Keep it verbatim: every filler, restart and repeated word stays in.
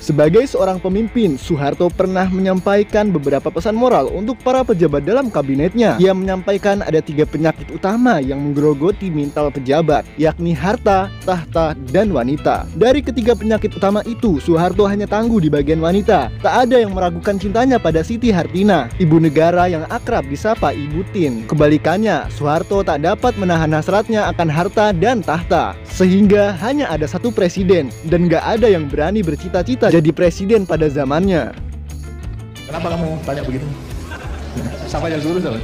Sebagai seorang pemimpin, Soeharto pernah menyampaikan beberapa pesan moral untuk para pejabat dalam kabinetnya. Ia menyampaikan ada tiga penyakit utama yang menggerogoti mental pejabat, yakni harta, tahta, dan wanita. Dari ketiga penyakit utama itu, Soeharto hanya tangguh di bagian wanita. Tak ada yang meragukan cintanya pada Siti Hartinah, ibu negara yang akrab disapa Ibutin. Kebalikannya, Soeharto tak dapat menahan hasratnya akan harta dan tahta, sehingga hanya ada satu presiden, dan gak ada yang berani bercita-cita jadi presiden pada zamannya. Kenapa kamu tanya begitu? Siapa yang suruh?